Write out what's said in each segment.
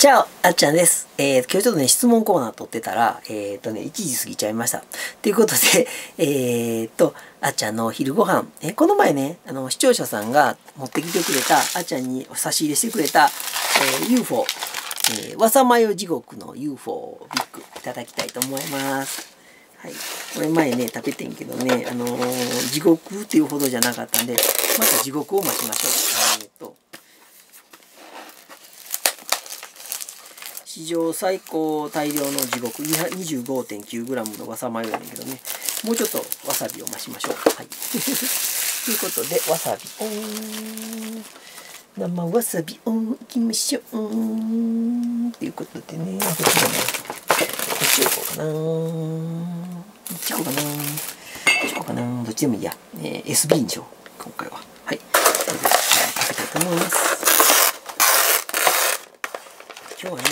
チャオ、あっちゃんです。今日ちょっとね、質問コーナー撮ってたら、1時過ぎちゃいました。ということで、あっちゃんのお昼ご飯、この前ね、視聴者さんが持ってきてくれた、あっちゃんに差し入れしてくれた、UFO、わさまよ地獄の UFO ビッグ、いただきたいと思います。はい。これ前ね、食べてんけどね、地獄っていうほどじゃなかったんで、また地獄を増しましょう。史上最高大量の地獄 25.9g のわさまよだけどね、もうちょっとわさびを増しましょう。はい、ということでわさびオン、生わさびオンいきましょうということでね、こっち行こうかな、こっち行こうかな、こっち行こうかな、どっちでもいいや、SB にしよう今回は。はい、食べたいと思います。今日はね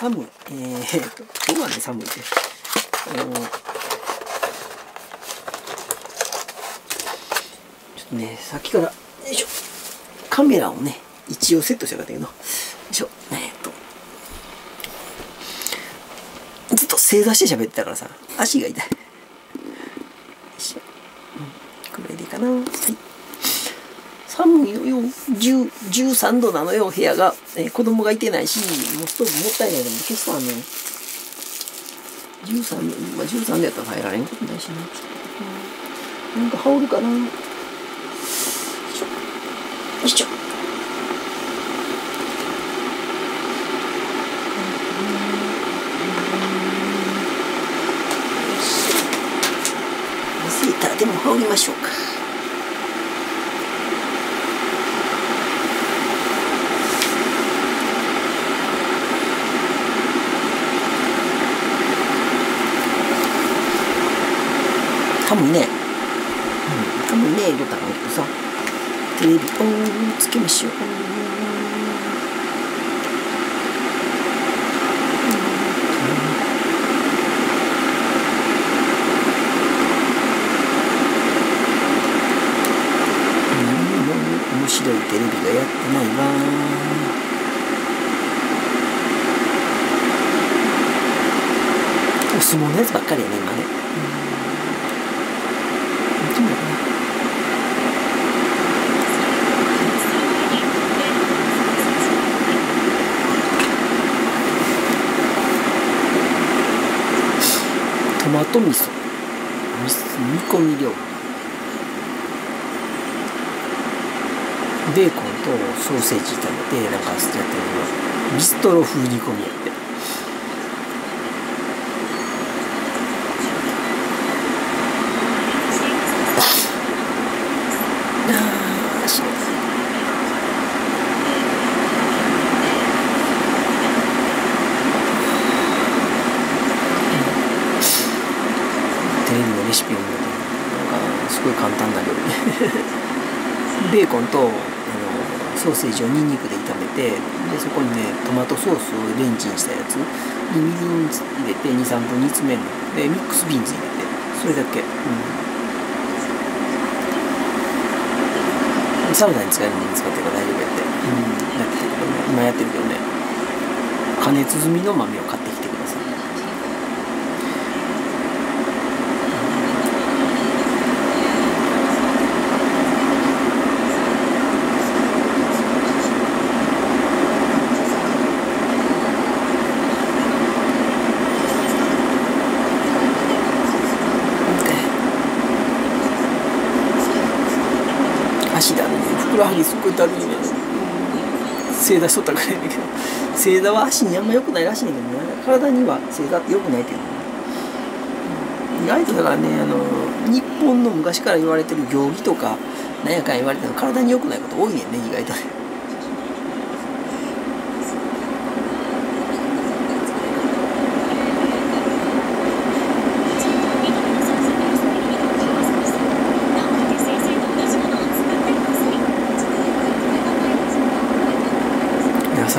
寒い。今日はね、寒いです。ちょっとね、さっきから、よいしょ、カメラをね、一応セットしてなかったけど、よいしょ、ずっと正座して喋ってたからさ、足が痛い。よいしょ、これでいいかな。はい。寒いのよ、13度なのよ、部屋が。子供がいてないし、もうストーブもったいないのも消したのね。13、まあ、13度やったら入られんことないしね。なんか羽織るかな。よいしょ。よいしょ。忘れた。でも羽織りましょうか。寒いね。寒いね、言うたらね、さ、テレビオンつけましょう。面白いテレビがやってないわ。お相撲のやつばっかりやね、今ね。トマト味噌、煮込み料理、ベーコンとソーセージ炒めてなんかやってるの、ビストロ風煮込みやって。レシピを見るとなんかすごい簡単だけどねベーコンとソーセージをニンニクで炒めて、でそこにねトマトソースをレンチンしたやつにみりん入れて 2,3 分煮詰めるので、ミックスビーンズ入れてそれだけ、寒さに使えるのに使ってれば大丈夫やって、やってるけどね、今やってるけどね、加熱済みの豆を買ってきてください。すごいだるいね。正座しとったくらいだけど、正座は足にあんま良くないらしいんだけどね、体には正座って良くないけどね。意外とだからね、日本の昔から言われてる行儀とかなんやかん言われてるの、体に良くないこと多いねんね、意外とね。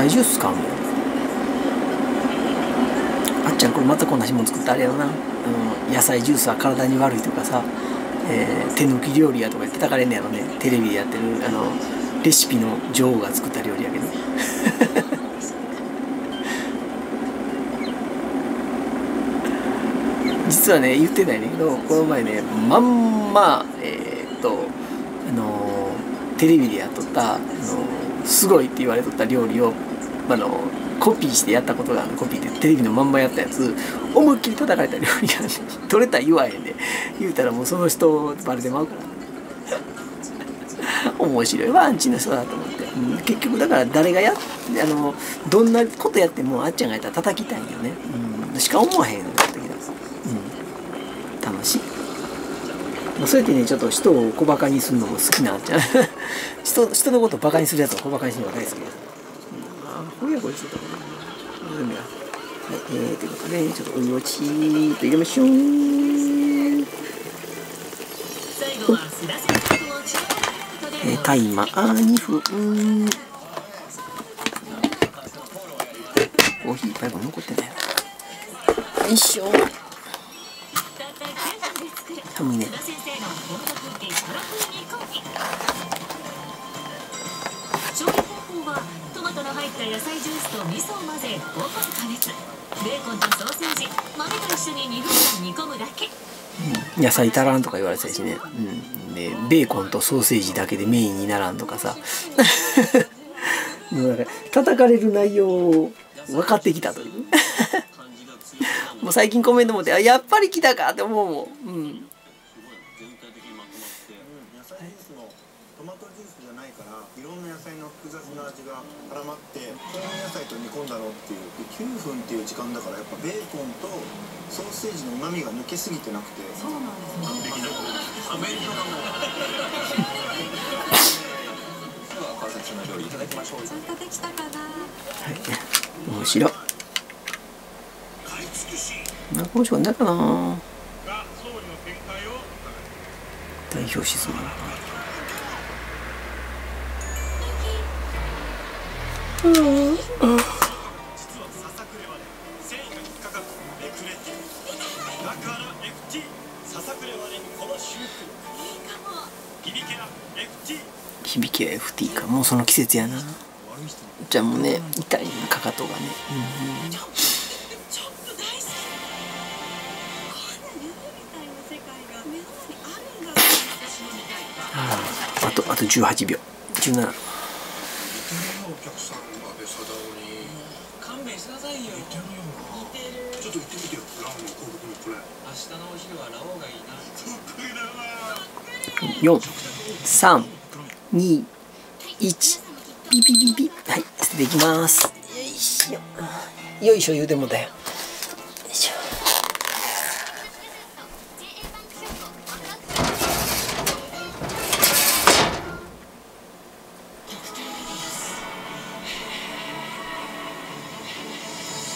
ジュース買うのよ。あっちゃん、これまたこんな紐作ったあれやな、野菜ジュースは体に悪いとかさ、手抜き料理やとか言ってたかれんねやろね、テレビでやってるレシピの女王が作った料理やけど実はね言ってないんだけど、この前ねまんまテレビでやっとったすごいって言われとった料理をコピーしてやったことがある。コピーでテレビのまんまやったやつ思いっきり叩かれた料理なんで取れた言わへんで言うたらもうその人バレてまうから面白いわアンチの人だと思って、結局だから誰がどんなことやってもあっちゃんがやったら叩きたいんよね、しか思わへんの時だ、楽しい。そうやってねちょっと人を小バカにするのも好きなあっちゃん人のことをバカにするやつを小バカにするのが大好きです。これはこれちょっとダメだ。ということでちょっとお湯をちーっと入れましょう。タイマー2分。コーヒーいっぱいも残ってないな。よいしょ。寒いね。野菜ジュースと味噌を混ぜ5分加熱。ベーコンとソーセージ豆と一緒に2分間煮込むだけ。野菜足らんとか言われてたしね、でベーコンとソーセージだけでメインにならんとかさもうなんか叩かれる内容を分かってきたというもう最近コメント持って「あやっぱり来たか」って思うもん。トマトジュースじゃないからいろんな野菜の複雑な味が絡まってこの野菜と煮込んだろうっていう9分っていう時間だから、やっぱベーコンとソーセージの旨味が抜けすぎてなくて、そうなんですね。アメリカのでは川崎さんの料理いただきましょう。ちゃんとできたかな。はい、面白い。面白いんだかな。代表質問だ。響きは FT か、もうその季節やな。じゃあもうね痛いなかかとがね、あと18秒、17。4、3、2、1、ピピピピ、はい、捨てていきます。よいしょよいしょ言うてもだよ。よいしょ。「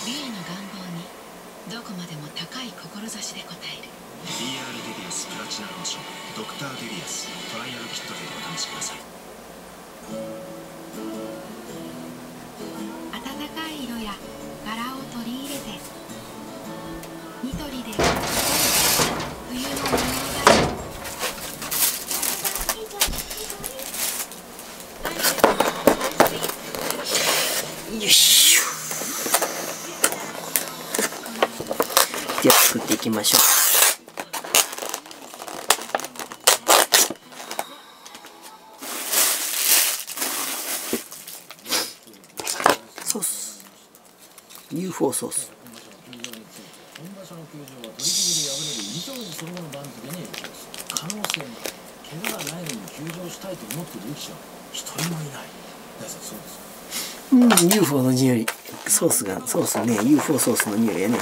美への願望にどこまでも高い志で応える」プラチナローションドクターデリアストライアルキットでお試しください。暖かい色や柄を取り入れてニトリで冬の模様替え。よしょでは作っていきましょう。UFO ソース。UFO の匂い、ソースね、UFO ソースの匂いやね。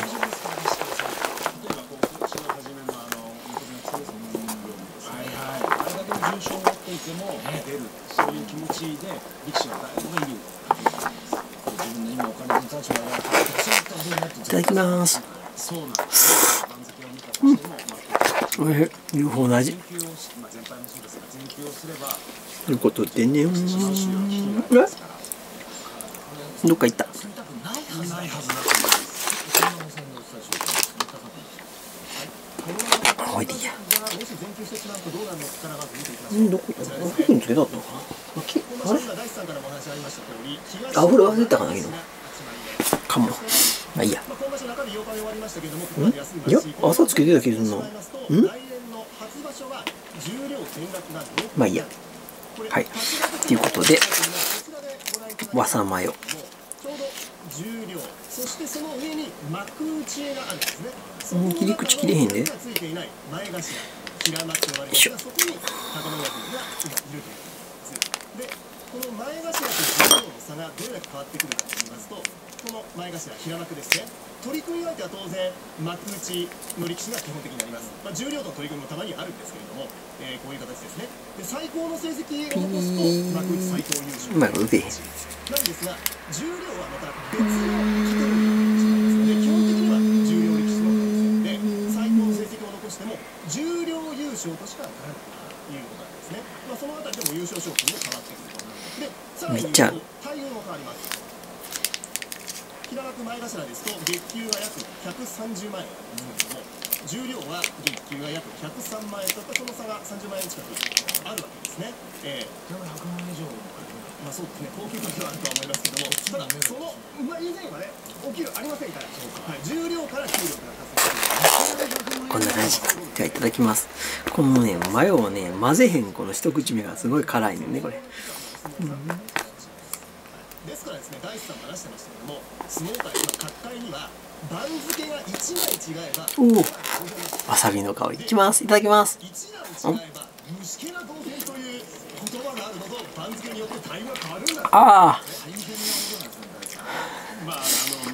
いただきます。おいしい。UFO の味。ということでね。どっか行った。おいでや。どこにつけたのかな。あれ？あふれ忘れたかなけど。かも。まあいいや。ん？よっ。朝つけてた気がするな。まあいいや。はい。ということで、わさマヨ。切り口切れへんで。よいしょ。この前頭と重量の差がどれだけ変わってくるかといいますと、この前頭、平幕ですね、取り組みにおいては当然、幕内の力士が基本的になります、重量との取り組みもたまにあるんですけれども、こういう形ですね、で最高の成績を残すと、幕内最高優勝なんですが、重量はまた別のカテゴリーになってしまいますので、基本的には重量力士の対戦で、最高の成績を残しても、重量優勝としかならないということなんですね、そのあたりでも優勝賞金も変わってくると。めっちゃある。平幕前頭ですと月給が約130万円なんですけども、重量は月給が約103万円とその差が30万円近くあるわけですね。平幕100万円以上まあそうですね、高級価値はあるとは思いますけども、ただその以前はね、お給料ありませんから、重量から給料が発生する。こんな感じ。じゃあいただきます。このねマヨをね混ぜへん、この一口目がすごい辛いのねこれ。ですからですね、大地さんも話してましたけども、相撲界の角界には番付が1枚違えば、おお、わさびの香りいきます。いただきます。1段違えば虫けら同然という言葉があるのと、番付によってタイムが変わるんだ。ああ、まあ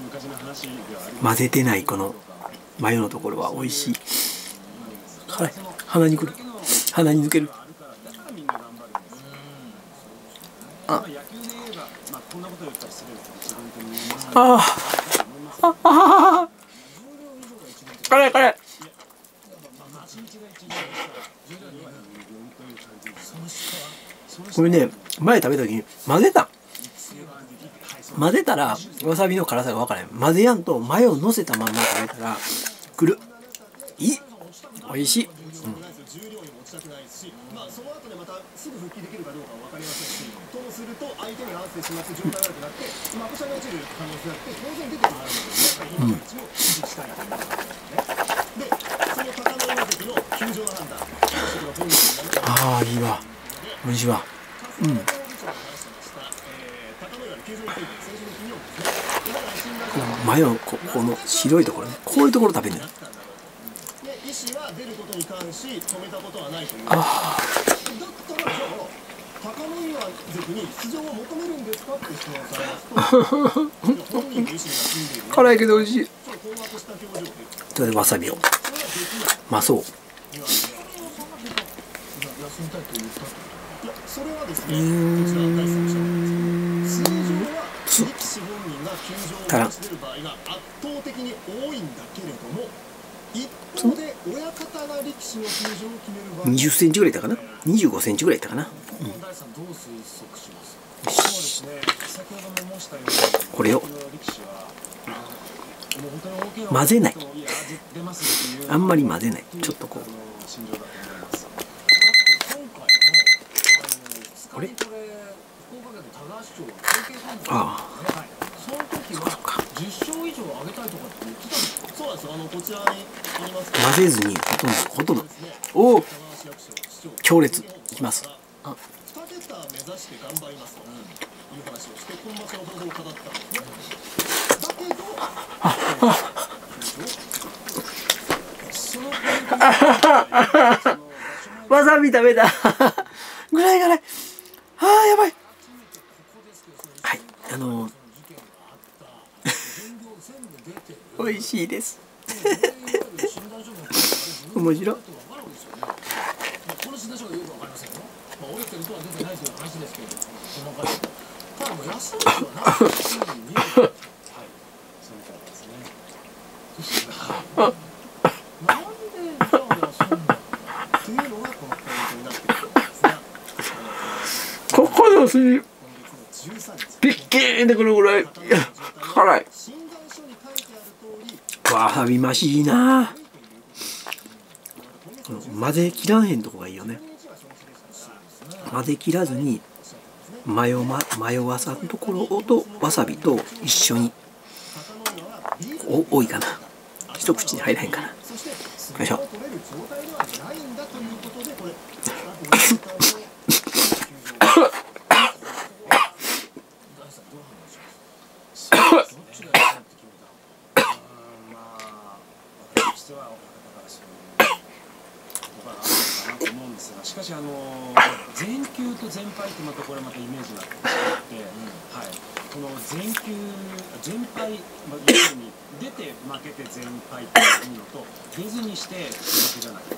昔の話では混ぜてないこのマヨのところは美味しい。はい、鼻にくる、鼻に抜ける。あこれこれこれね、前食べた時に混ぜたらわさびの辛さが分からない。混ぜやんとマヨをのせたまんま食べたらくるいい、おいしい、まあその後でまたすぐ復帰できるかどうかは分かりませんし、ともすると相手に合わせてしまって状態悪くなって、まあ、こちらが落ちる可能性があって、当然出てもらうので、今の位置を維持したいと思いますね。で、その高めの時の球場の判断、ああ、いいわ、おいしいわ。マヨのこの白いところね、こういうところ食べるんだよ。意思は出ることに関し止めたことはないという。だったら高野岩関に出場を求めるんですかって質問されますと、本人の意思が済んでいる。辛いけど美味しい。それでわさびを。まそう。それはですね。通常は力士本人が球場を走る場合が圧倒的に多いんだけれども。一方で親方が力士の球場を決める場合、20センチぐらいいたかな、25センチぐらいいたかな。これを混ぜない、あんまり混ぜない、ちょっとこうあれ、ああ混ぜずにほとんどおお強烈いきます。わさび食べたぐらい辛い。あーやばい。はい、美味しいです。面白い。ここの筋ピッキーンってくるぐらい辛い。わさびましいな。混ぜ切らんへんとこがいいよね。混ぜ切らずにマヨわさのところとわさびと一緒に多いかな、一口に入らへんかな。いしょ。しかし前球と全敗ってまたこれまたイメージがあって、はい、この前球全敗、要するに出て負けて全敗っていうのと出ずにして負けじゃない前球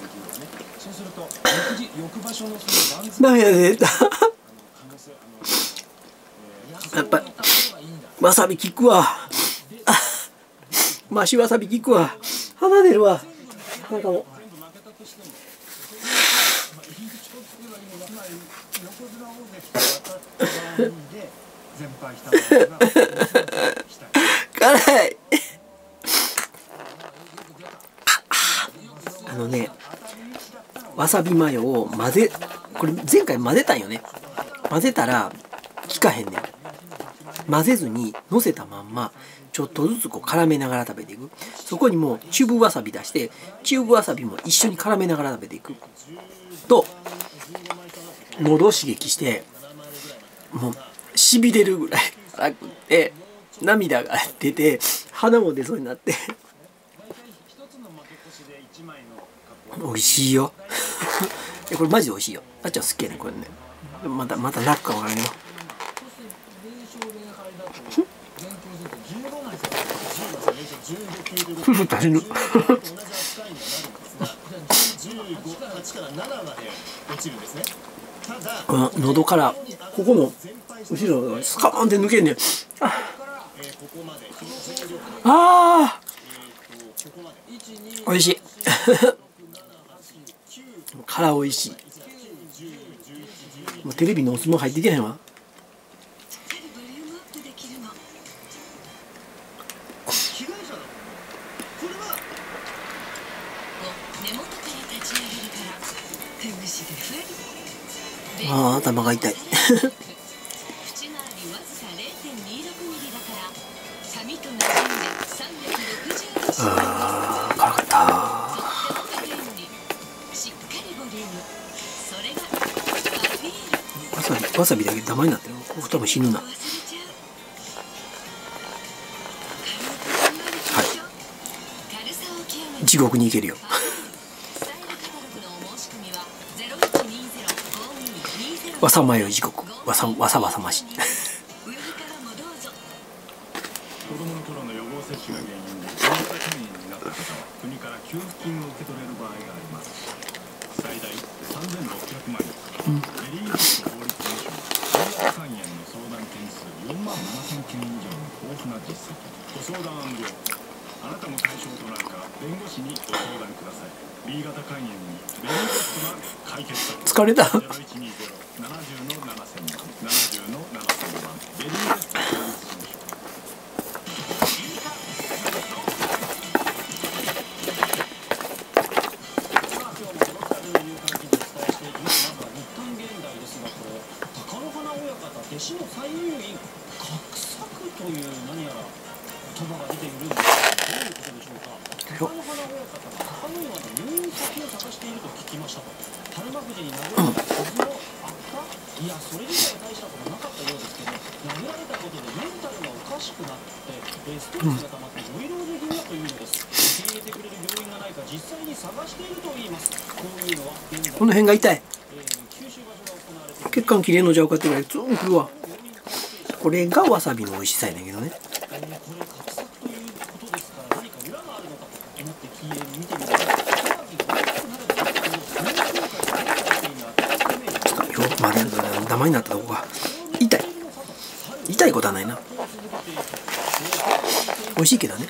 はね。そうすると翌場所のその番付やっぱわさび効くわマシわさび効くわ鼻出るわなんかもう。辛いね、わさびマヨを混ぜ、これ前回混ぜたんよね。混ぜたら効かへんねん。混ぜずにのせたまんまちょっとずつこう絡めながら食べていく。そこにもうチューブわさび出して、チューブわさびも一緒に絡めながら食べていくと喉を刺激して、もうしびれるぐらい辛くって涙が出て鼻も出そうになって美味しいよこれマジで美味しいよ。あっちゃん好きやねこれね。また泣くか分からんよ。足りぬ喉からここの後ろがスカーンって抜けんねん。あーおいしいからおいしい。もうテレビのお相撲入っていけへんわ。ああ頭が痛いああ辛かった。わさびだけダマになってる。ここ多分死ぬな。はい、地獄に行けるよわさまよ時刻、わさまし。子供の頃の予防接種が原因で、検査会員になった方は、国から給付金を受け取れる場合があります。最大3600万円。エリートと法律事務所、検査会員の相談件数47000件以上の豊富な実績。ご相談は無料。あなたも対象となるか、弁護士にご相談ください。B 型肝炎にベネフィットが解決策。疲れた。この辺が痛い。血管切れんのじゃうかってぐらいズーンくるわ。これがわさびの美味しさやねんけどね。ダマになったとこが痛い。痛いことはないな。美味しいけどね。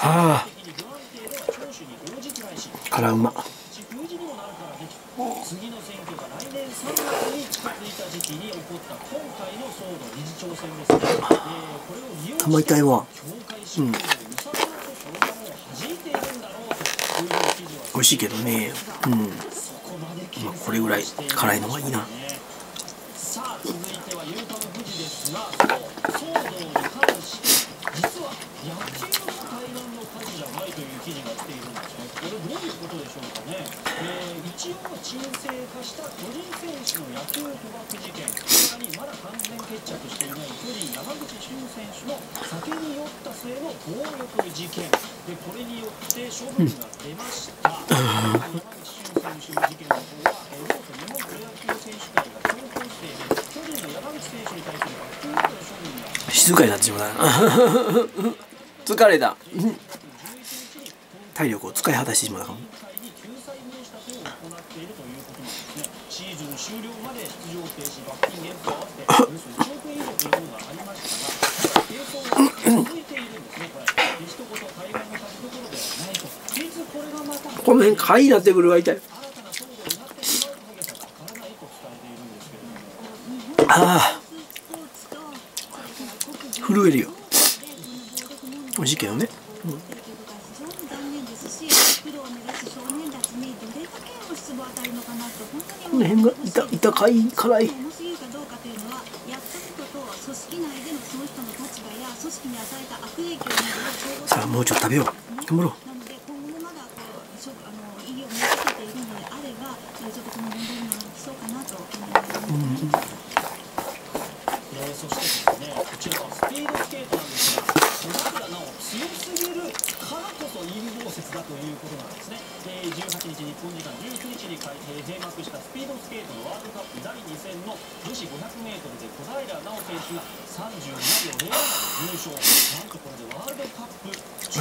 ああ辛うま。頭痛いわ。美味しいけどね。うん、まあこれぐらい辛いのがいいな。静かになってしまったな。疲れた。体力を使い果たしてしまったかも。この辺貝になってくるが痛い。ああ、震えるよ。美味しいけどね。うん、この辺が痛かい、辛い。さあ、もうちょっと食べよう。頑張ろう。なん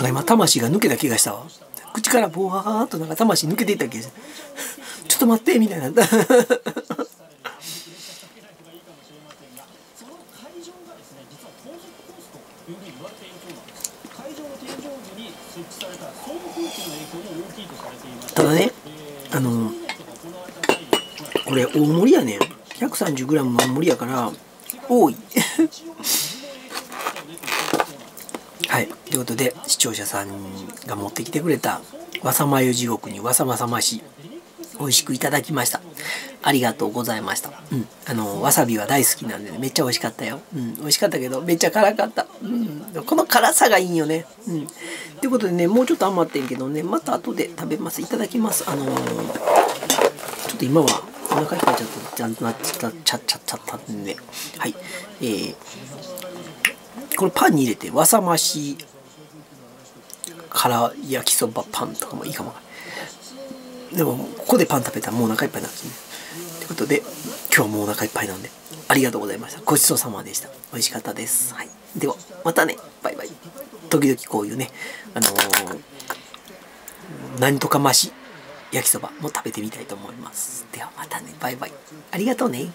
か今魂が抜けた気がしたわ。口からボワーっとなんか魂抜けていった気がした。ちょっと待ってみたいな。ただね、これ大盛りやねん。 130g の大盛りやから多い。はい、ということで視聴者さんが持ってきてくれたわさまゆ地獄にわさまさまし、美味しくいただきました。ありがとうございました。うん、わさびは大好きなんで、ね、めっちゃ美味しかったよ。うん、美味しかったけどめっちゃ辛かった。うん、この辛さがいいよね。うん。ということでね、もうちょっと余ってんけどね、また後で食べます。いただきます。ちょっと今はお腹いっぱいちゃったんで、はい。これパンに入れてわさましから焼きそばパンとかもいいかも。でもここでパン食べたらもうお腹いっぱいなんですね。ということで今日もお腹いっぱいなんでありがとうございました。ごちそうさまでした。美味しかったです、はい、ではまたね。バイバイ。時々こういうねなんとかまし焼きそばも食べてみたいと思います。ではまたね。バイバイ。ありがとうね。